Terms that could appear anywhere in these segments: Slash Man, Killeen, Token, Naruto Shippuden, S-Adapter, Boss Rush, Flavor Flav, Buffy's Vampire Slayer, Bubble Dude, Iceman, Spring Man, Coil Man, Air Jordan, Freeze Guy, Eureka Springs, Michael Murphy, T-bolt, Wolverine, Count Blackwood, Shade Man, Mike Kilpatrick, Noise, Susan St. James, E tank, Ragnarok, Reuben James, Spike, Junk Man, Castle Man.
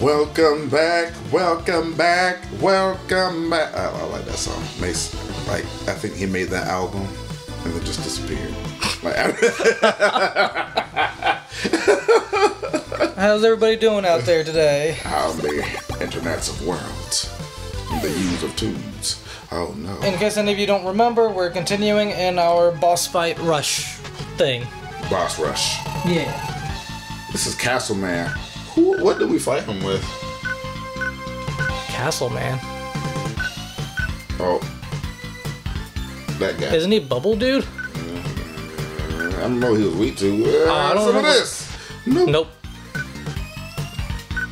Welcome back, welcome back, welcome back. I like that song. Mace, like, I think he made that album and then just disappeared. Like, how's everybody doing out there today? How the internets of worlds, the use of tunes. Oh no. In case any of you don't remember, we're continuing in our boss fight rush thing. Boss rush. Yeah. This is Castle Man. What did we fight him with? Castle Man. Oh. That guy. Isn't he Bubble Dude? I don't know who he was weak to. I don't remember this. Nope. Nope.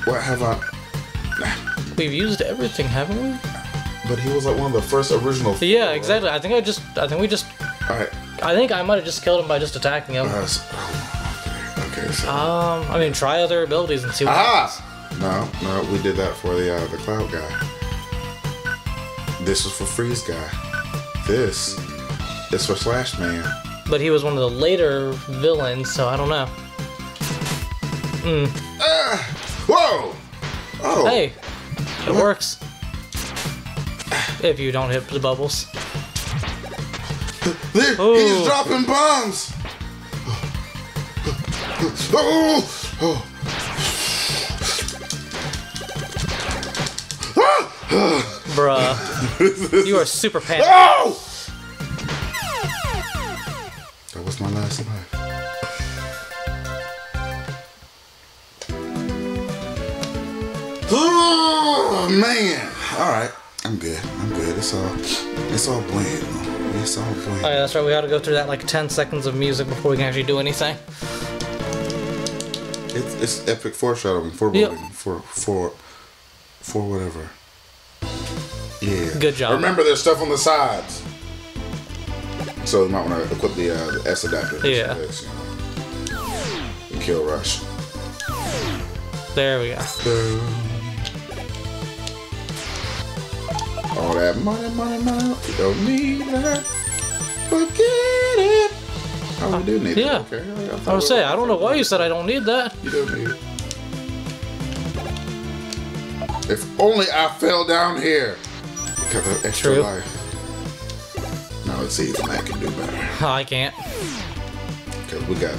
What have I... We've used everything, haven't we? But he was like one of the first original... Yeah, exactly. Right? I think we just... Alright. I think I might have just killed him by just attacking him. So. I mean, try other abilities and see what happens. No, we did that for the cloud guy. This is for Freeze Guy. This is for Slash Man. But he was one of the later villains, so I don't know. Whoa! Oh! Hey! It works. If you don't hit the bubbles. He's dropping bombs! Bruh. You are super panicked. Oh! That was my last life. Oh, man. Alright. I'm good. It's all bland. Alright, that's right. We ought to go through that like 10 seconds of music before we can actually do anything. It's epic foreshadowing, foreboding, yep. for whatever. Yeah. Good job. Remember, there's stuff on the sides, so you might want to equip the S-Adapter. Yeah. This, you know. Kill rush. There we go. All that money, you don't need that. Forget it. Oh, we do need that. Yeah. Okay. I would say, I don't know why you said I don't need that. You don't need it. If only I fell down here. Because of extra life. Now it's easy. I can do better. I can't. Because we got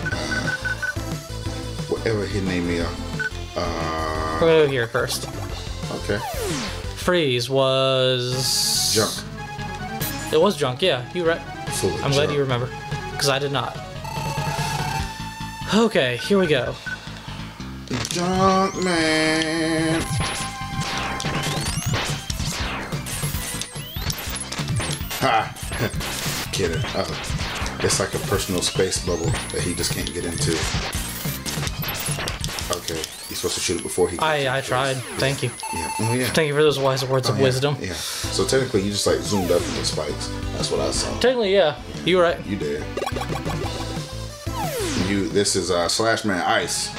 whatever he named me. We're going to go here first. Okay. Freeze was... Junk. It was junk, yeah. You right. I'm glad you remember. Because I did not. Okay, here we go. Junk Man. Ha! Kidding. It's like a personal space bubble that he just can't get into. Okay, you're supposed to shoot it before he. I tried. Thank you. Yeah. Oh, yeah. Thank you for those wise words of wisdom. Yeah. So technically, you just like zoomed up into spikes. That's what I saw. Technically, yeah. You were right. You did. You. This is Slash Man Ice.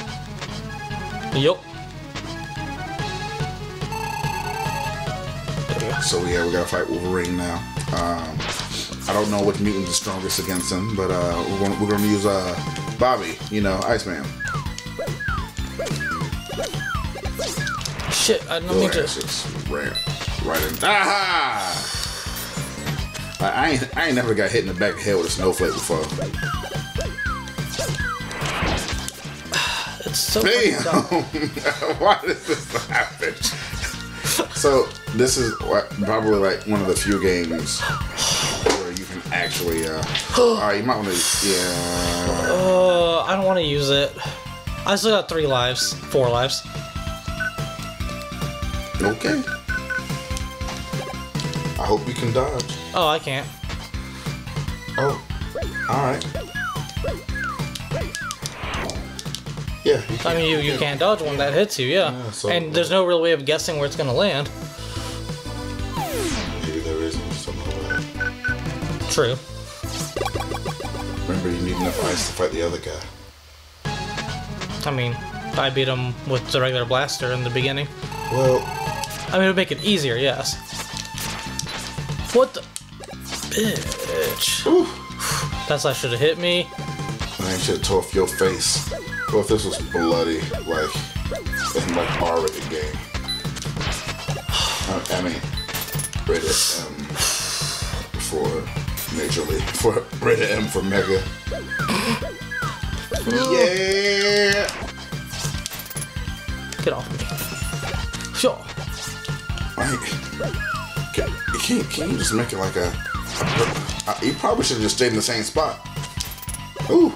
Yup. So yeah, we gotta fight Wolverine now. I don't know which mutant is strongest against him, but we're gonna use Bobby. You know, Iceman. Shit, I don't need to. Right in. Aha! I ain't never got hit in the back of the head with a snowflake before. It's so damn. Why does this happen? So this is probably like one of the few games where you can actually. You might want to. Yeah. I don't want to use it. I still got 4 lives. Okay. I hope you can dodge. Oh, I can't. Oh, alright. Yeah. I mean, you can't dodge when that hits you, yeah. So, and there's no real way of guessing where it's going to land. Maybe there isn't something like that. True. Remember, you need enough ice to fight the other guy. I mean, I beat him with the regular blaster in the beginning. Well, I mean, it would make it easier, yes. What the... Bitch. Oof. That slash should have hit me. I should have tore off your face. Well, if this was bloody, like, in my R-rated game. I mean, rated M for Major League, for rated M for Mega. Yeah! Get off me. Sure. Like, can you just make it like a... You probably should have just stayed in the same spot. Ooh.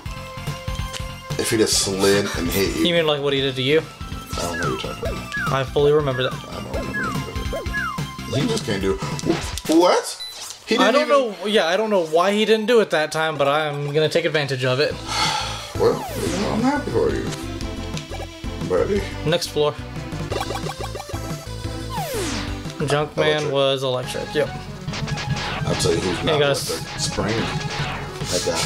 If he just slid and hit you. You mean like what he did to you? I don't know what you're talking about. I fully remember that. I don't remember that. You just can't do it. What? He didn't I don't know. Yeah, I don't know why he didn't do it that time, but I'm going to take advantage of it. Well, you know, I'm happy for you, buddy. Next floor. Junk Man was electric. Yep. I'll tell you who's not electric. Spring. That guy.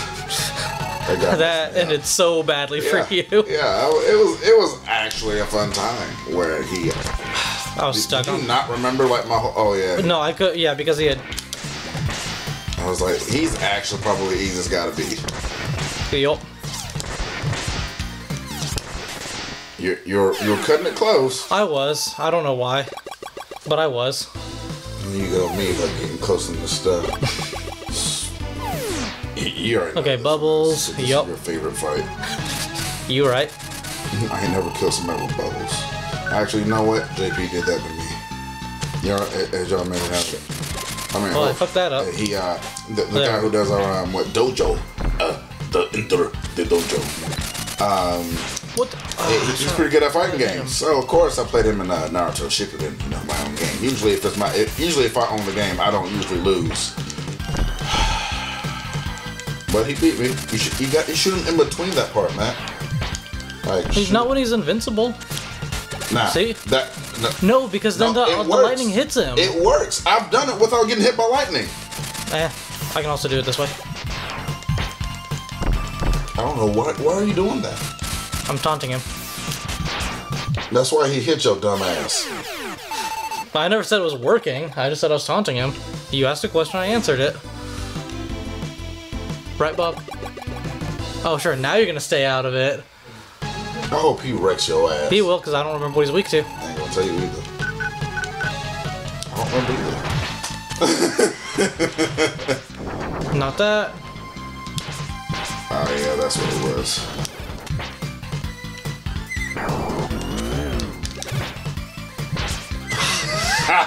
That ended so badly for you. Yeah, it was actually a fun time where he. I was stuck. Did you not remember like my whole? Oh yeah. No, I could. Yeah, because he had. I was like, he's actually probably the easiest guy to beat. Yup. You're cutting it close. I was. I don't know why, but I was. You go me like getting close in the stuff. Okay, Bubbles. This is your favorite fight. You right? I ain't never killed somebody with Bubbles. Actually, you know what? JP did that to me. Y'all made it happen. I mean, well, I fucked that up. He, the guy who does our what dojo, the dojo. What? The? He's pretty good at fighting games. So of course I played him in Naruto Shippuden, you know, my own game. Usually if it's usually if I own the game, I don't usually lose. But he beat me. You shoot him in between that part, man. Like, he's not when he's invincible. Nah. See? No, because then the lightning hits him. It works. I've done it without getting hit by lightning. Eh, I can also do it this way. I don't know. Why are you doing that? I'm taunting him. That's why he hit your dumb ass. I never said it was working. I just said I was taunting him. You asked a question, I answered it. Right, Bob? Oh, sure. Now you're gonna stay out of it. I hope he wrecks your ass. He will, because I don't remember what he's weak to. I ain't gonna tell you either. I don't remember either. Not that. Oh, yeah, that's what it was.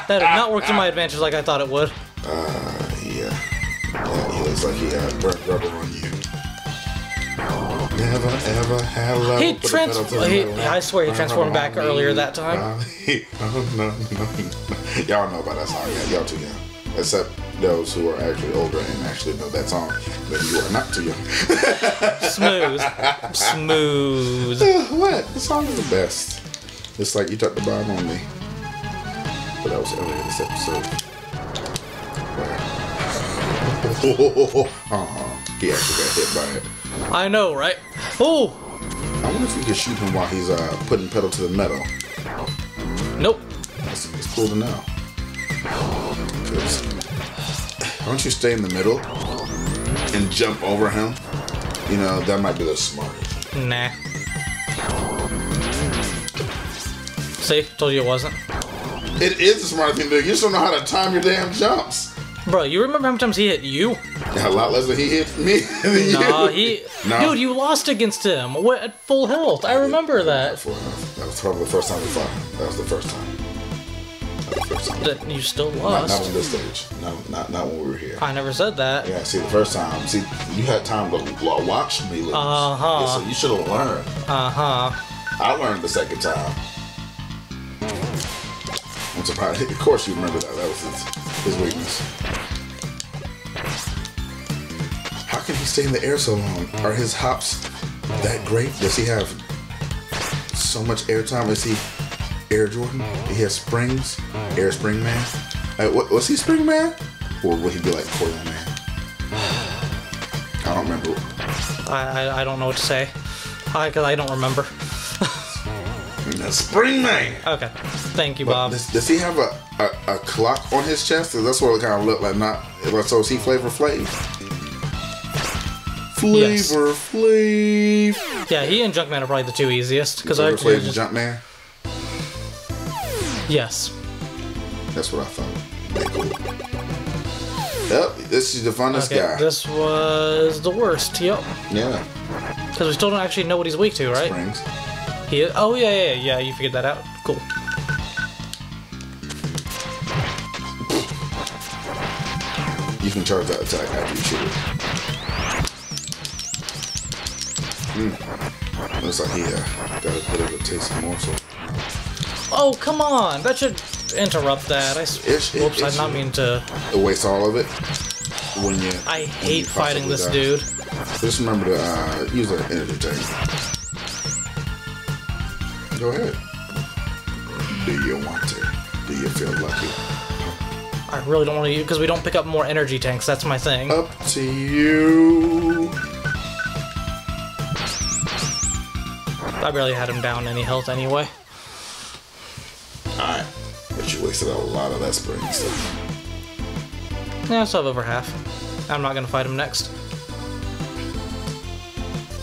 That did not work to my advantage like I thought it would. Yeah. He looks like he had burnt rubber on you. Never ever had love. He transformed. I swear he transformed back earlier that time. No. Y'all know about that song, yeah. Y'all too young. Except those who are actually older and actually know that song. But you are not too young. Smooth. What? The song is the best. It's like you took the bomb on me. But that was earlier this episode. He actually got hit by it. I know, right? Oh! I wonder if you can shoot him while he's putting pedal to the metal. Nope. It's cool to know. Why don't you stay in the middle and jump over him? You know, that might be the smartest. Nah. See? Told you it wasn't. It is the smart thing to do. You just don't know how to time your damn jumps. Bro, you remember how many times he hit you? Yeah, a lot less than he hit me than nah, you. Dude, you lost against him at full health. I remember that. Full health. That was probably the first time we fought. That was the first time. You still lost. Not on this stage. Not when we were here. I never said that. Yeah, see, the first time. See, you had time to watch me lose. Uh-huh. Yeah, so you should have learned. Uh-huh. I learned the second time. I'm surprised. Of course you remember that. That was his weakness. How can he stay in the air so long? Are his hops that great? Does he have so much air time? Is he Air Jordan? He has springs? Air Spring Man? Like, was he Spring Man? Or would he be like Coil Man? I don't remember. I don't know what to say. Because I don't remember. No, Spring Man. Okay, thank you, Bob. Does he have a clock on his chest? Cause that's what it kind of looked like. Not so. Is he Flavor Flav? Flavor Flav. Yes. Yeah, he and Junk Man are probably the two easiest. Cause Flavor Flav and Junk Man. Yes. That's what I thought. Yep, this is the funnest guy. This was the worst. Yep. Yeah. Because we still don't actually know what he's weak to, right? Springs. He is, oh, yeah, you figured that out. Cool. You can charge that attack after you shoot it. Mm. Looks like he got a bit of a tasty morsel. Oh, come on! That should interrupt that. Whoops, I did not mean to... waste all of it. When you, I hate fighting this dude. Just remember to use an energy tank. Go ahead. Do you want to? Do you feel lucky? I really don't want to use because we don't pick up more energy tanks. That's my thing. Up to you. I barely had him down any health anyway. Alright. But you wasted a lot of that spring stuff. Yeah, I still have over half. I'm not going to fight him next.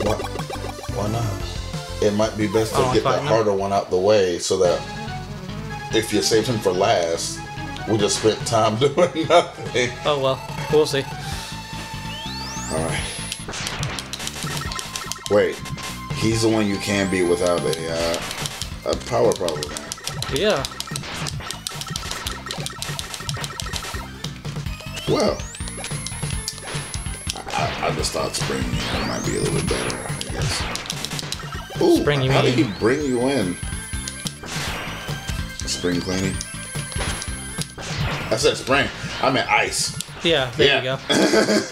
What? Why not? It might be best to get that harder one out the way so that if you save him for last, we just spent time doing nothing. Oh well, we'll see. Alright. Wait, he's the one you can be without a power problem. Yeah. Well, I just thought Spring might be a little bit better, I guess. Ooh, how did he bring you in? Spring cleaning. I said spring. I meant ice. Yeah, there you go.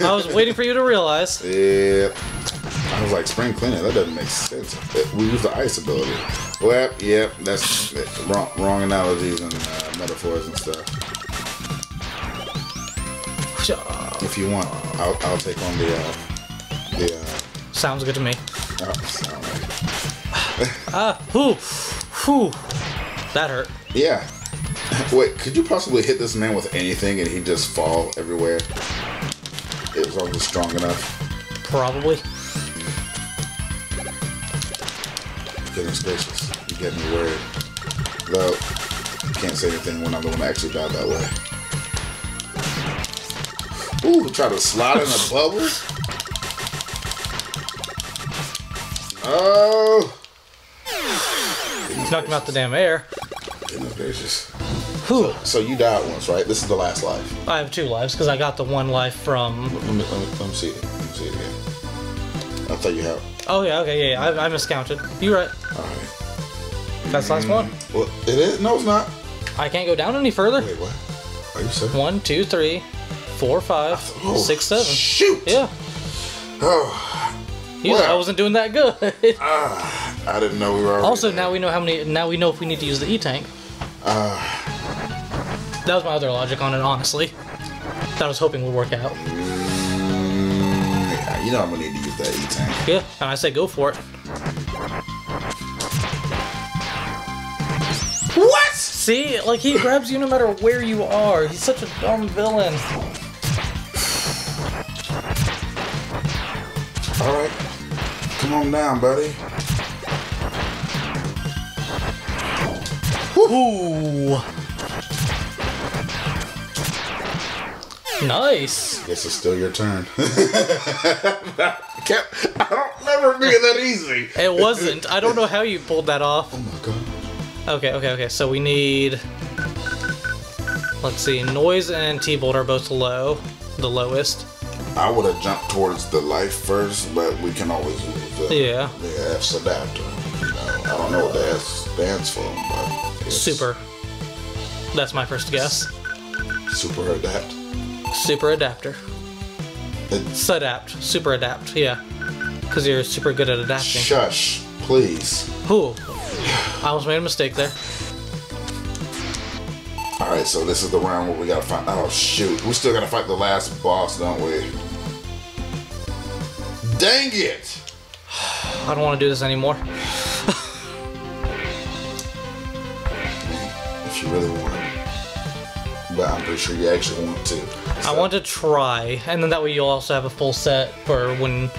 I was waiting for you to realize. Yeah. I was like, spring cleaning? That doesn't make sense. We use the ice ability. Well, yeah, that's wrong analogies and metaphors and stuff. If you want, I'll take on the... Sounds good to me. Oh, whew. That hurt. Yeah. Wait, could you possibly hit this man with anything and he'd just fall everywhere? It was always strong enough. Probably. Goodness gracious. You get me worried. Though, you can't say anything when I'm the one that actually died that way. Ooh, try to slide in a bubble? Oh! Knocked him out the damn air. Goodness gracious. Whew. So you died once, right? This is the last life. I have two lives because I got the one life from... Let me see it. Let me see it again. I thought you had... Oh, yeah, okay, yeah, I miscounted. You're right. All right. That's last one. Well, it is? No, it's not. I can't go down any further. Wait, what? Are you serious? 1, 2, 3, 4, 5, 6, 7. Shoot! Yeah. Oh... I wasn't doing that good. I didn't know we were already also, now we know how many. Now we know if we need to use the E tank. That was my other logic on it, honestly. That I was hoping would work out. Yeah, you know I'm gonna need to use that E tank. Yeah, and I say go for it. What? See, like he grabs you no matter where you are. He's such a dumb villain. All right. Come on down, buddy. Woohoo! Nice. Guess it's still your turn. I don't never be that easy. It wasn't. I don't know how you pulled that off. Oh my god. Okay. So we need. Let's see. Noise and T-bolt are both low. The lowest. I would have jumped towards the life first, but we can always use the S-Adapter. You know, I don't know what the S stands for, but it's... Super. That's my first guess. Super Adapt? Super Adapter. S-Adapt. Super Adapt, yeah. Because you're super good at adapting. Shush, please. Ooh. I almost made a mistake there. Alright, so this is the round where we gotta fight. Oh, shoot. We still gotta fight the last boss, don't we? Dang it! I don't want to do this anymore. you really wanted. But I'm pretty sure you actually want to. So. I want to try, and then that way you'll also have a full set for when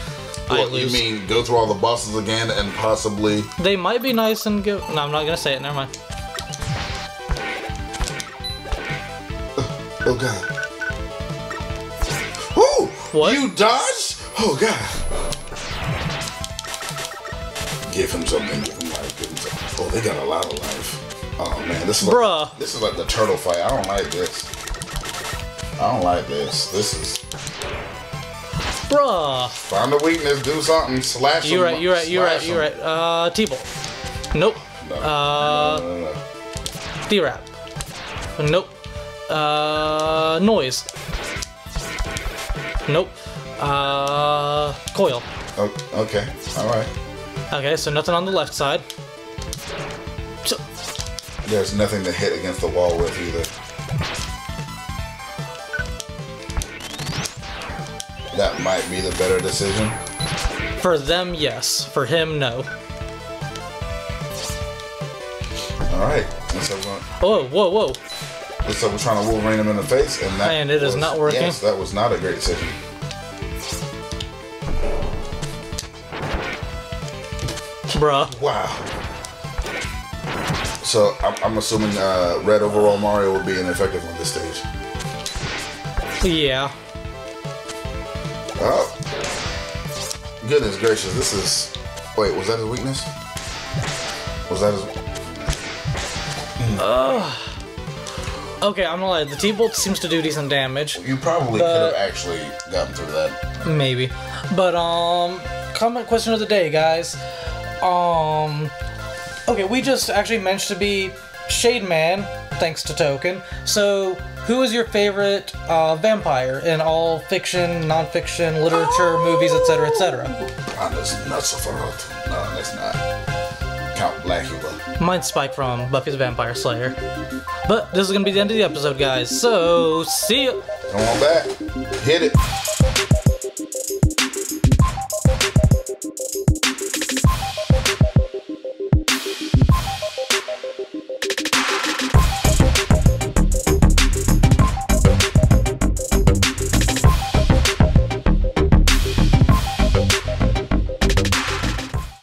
I lose. You mean go through all the bosses again and possibly... They might be nice and go... No, I'm not going to say it. Never mind. Oh, God. Ooh! What? You dodged? Oh, God. Give him something. Give him life. Give him something. Oh, they got a lot of life. Oh man, this is like, bruh. This is like the turtle fight. I don't like this. I don't like this. This is bruh. Find a weakness, do something, slash him. You're right. T-bolt. Nope. No. D-rap. Nope. Noise. Nope. Coil. Oh, okay. All right. Okay, so nothing on the left side. There's nothing to hit against the wall with either. That might be the better decision. For them, yes. For him, no. Alright. Oh, whoa, whoa. So we're trying to Wolverine him in the face, and that man, it was, is not working. Yes, that was not a great decision. Bruh. Wow. So, I'm assuming red overall Mario will be ineffective on this stage. Yeah. Oh. Goodness gracious, this is... Wait, was that his weakness? Was that his... Okay, I'm gonna lie. The T-bolt seems to do decent damage. You probably could have actually gotten through that. Maybe. But, comment question of the day, guys. Okay, we just actually managed to be Shade Man, thanks to Token. So, who is your favorite vampire in all fiction, non-fiction, literature, movies, etc., etc.? Honestly, not so far out. No, that's not. Count Blackwood. Mine's Spike from Buffy's Vampire Slayer. But this is going to be the end of the episode, guys. So, see ya! Come on back. Hit it.